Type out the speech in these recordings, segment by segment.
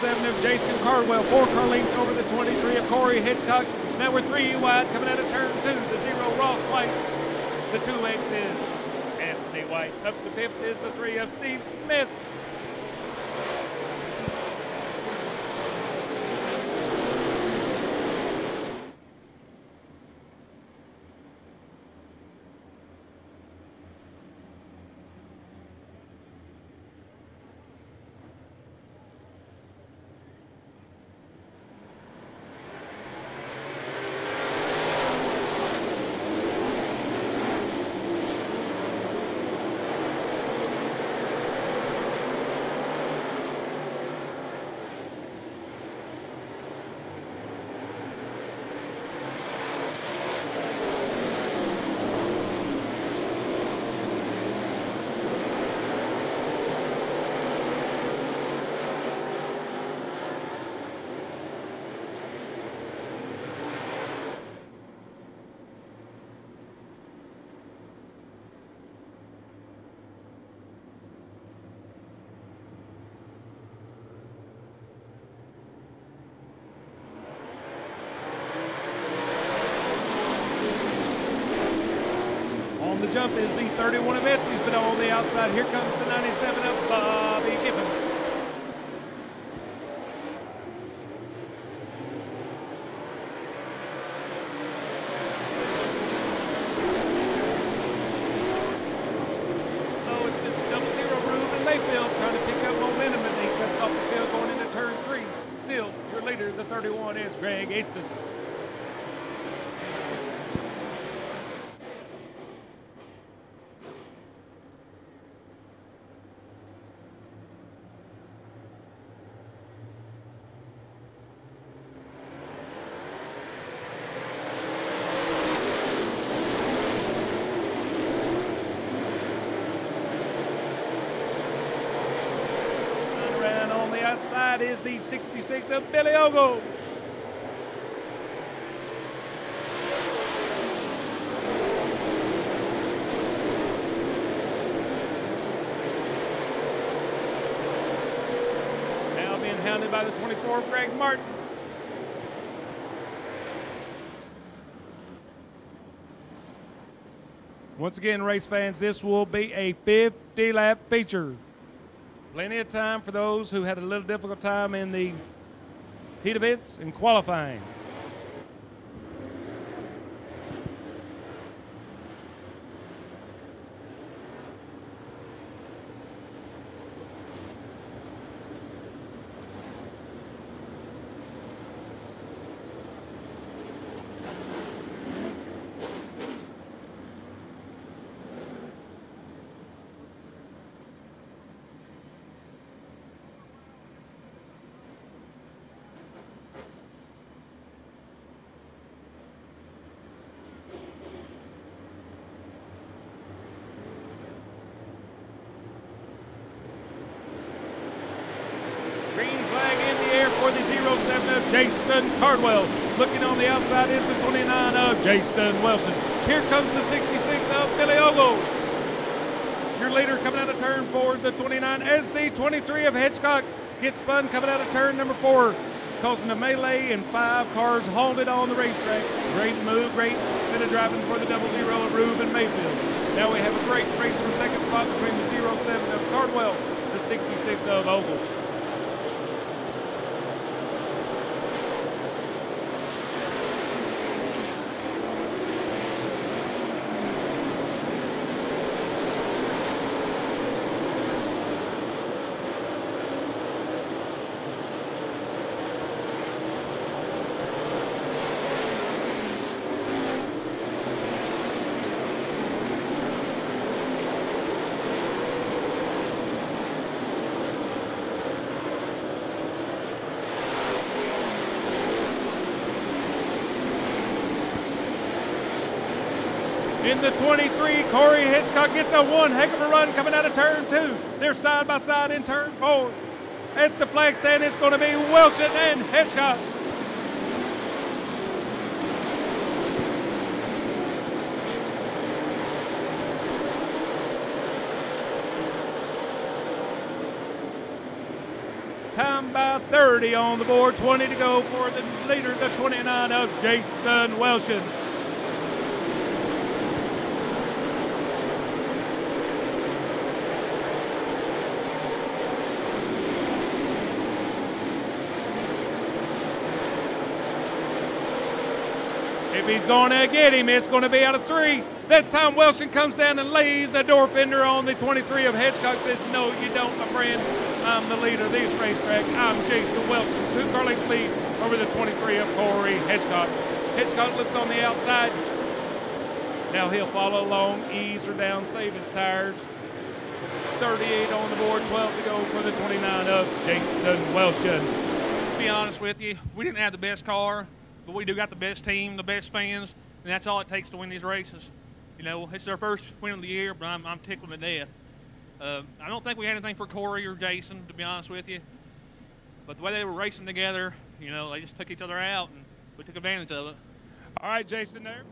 7 of Jason Cardwell. 4 car lengths over the 23 of Corey Hitchcock. Now we're 3 wide coming out of turn 2. The 0, Ross White. The 2X is Anthony White. Up the 5th is the 3 of Steve Smith. The jump is the 31 of Estes, but on the outside, here comes the 97 of Bobby Gibbons. Oh, it's this 00 Reuben Mayfield trying to pick up momentum, and he cuts off the field going into turn 3. Still, your leader, the 31, is Greg Estes. Outside is the 66 of Billy Ogle. Now being hounded by the 24 of Greg Martin. Once again, race fans, this will be a 50-lap feature. Plenty of time for those who had a little difficult time in the heat events and qualifying. Green flag in the air for the 07 of Jason Cardwell. Looking on the outside is the 29 of Jason Wilson. Here comes the 66 of Billy Ogle. Your leader coming out of turn 4, the 29, as the 23 of Hitchcock gets spun coming out of turn number 4, causing a melee and 5 cars halted on the racetrack. Great move, great bit of driving for the 00 of Reuben Mayfield. Now we have a great race for second spot between the 07 of Cardwell, the 66 of Ogle. In the 23, Corey Hitchcock gets a one heck of a run coming out of turn 2. They're side by side in turn 4. At the flag stand, it's going to be Welshen and Hitchcock. Time down by 30 on the board. 20 to go for the leader, the 29 of Jason Welshen. If he's going to get him, it's going to be out of three. That time Welshen comes down and lays a door fender on the 23 of Hitchcock. Says, no, you don't, my friend. I'm the leader of this racetrack. I'm Jason Welshen. Two car length lead over the 23 of Corey Hitchcock. Hitchcock looks on the outside. Now he'll follow along, ease her down, save his tires. 38 on the board, 12 to go for the 29 of Jason Welshen. To be honest with you, we didn't have the best car, but we do got the best team, the best fans, and that's all it takes to win these races. You know, it's their first win of the year, but I'm tickled to death. I don't think we had anything for Corey or Jason, to be honest with you. But the way they were racing together, you know, they just took each other out, and we took advantage of it. All right, Jason there.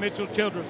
Mitchell Childress.